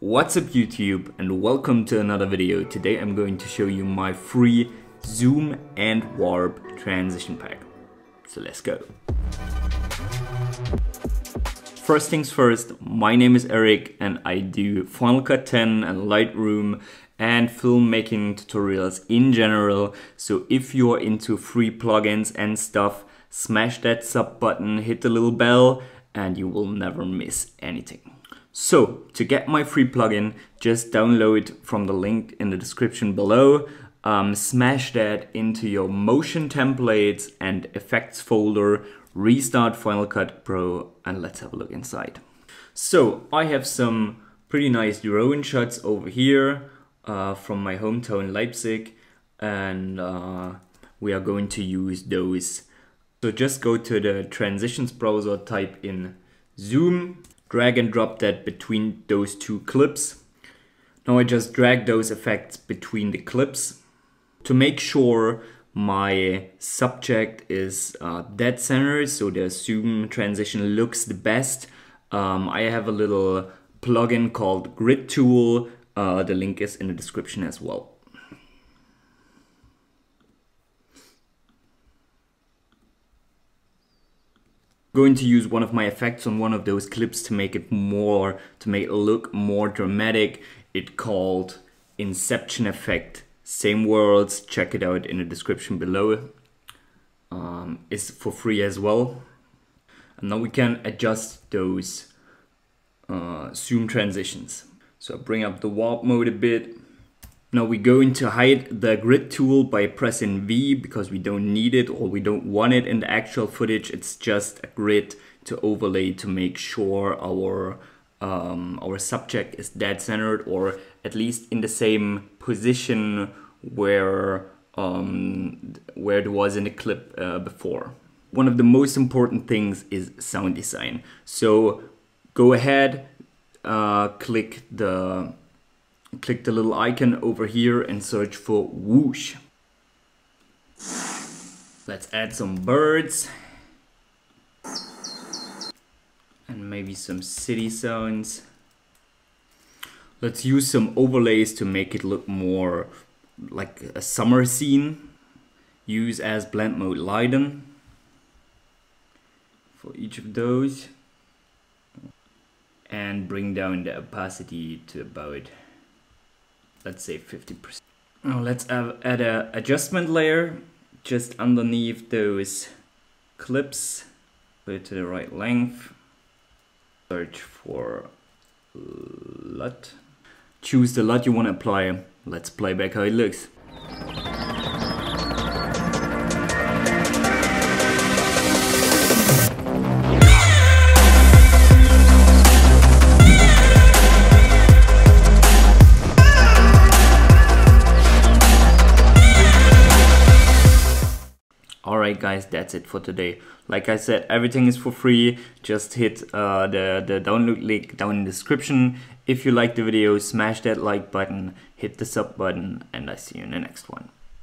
What's up YouTube and welcome to another video. Today I'm going to show you my free zoom and warp transition pack. So let's go. First things first, my name is Eric and I do Final Cut 10 and Lightroom and filmmaking tutorials in general. So if you're into free plugins and stuff, smash that sub button, hit the little bell and you will never miss anything. So to get my free plugin, just download from the link in the description below, smash that into your motion templates and effects folder, restart Final Cut Pro and let's have a look inside. So I have some pretty nice drone shots over here from my hometown Leipzig and we are going to use those. So just go to the transitions browser, type in zoom. Drag and drop that between those two clips. Now I just drag those effects between the clips. To make sure my subject is dead center, so the zoom transition looks the best, I have a little plugin called Grid Tool. The link is in the description as well. Going to use one of my effects on one of those clips to make it look more dramatic. It's called Inception effect, same words, check it out in the description below. It's for free as well. And now we can adjust those zoom transitions. So bring up the warp mode a bit. Now we're going to hide the grid tool by pressing V because we don't need it or we don't want it in the actual footage. It's just a grid to overlay to make sure our subject is dead centered or at least in the same position where it was in the clip before. One of the most important things is sound design. So go ahead, click the little icon over here and search for whoosh. Let's add some birds and maybe some city sounds. Let's use some overlays to make it look more like a summer scene. Use as blend mode Leiden for each of those and bring down the opacity to about, let's say 50%. Now let's add an adjustment layer just underneath those clips. Go to the right length. Search for LUT. Choose the LUT you want to apply. Let's play back how it looks. Alright guys, that's it for today. Like I said, everything is for free. Just hit the download link down in the description. If you like the video, smash that like button, hit the sub button, and I see you in the next one.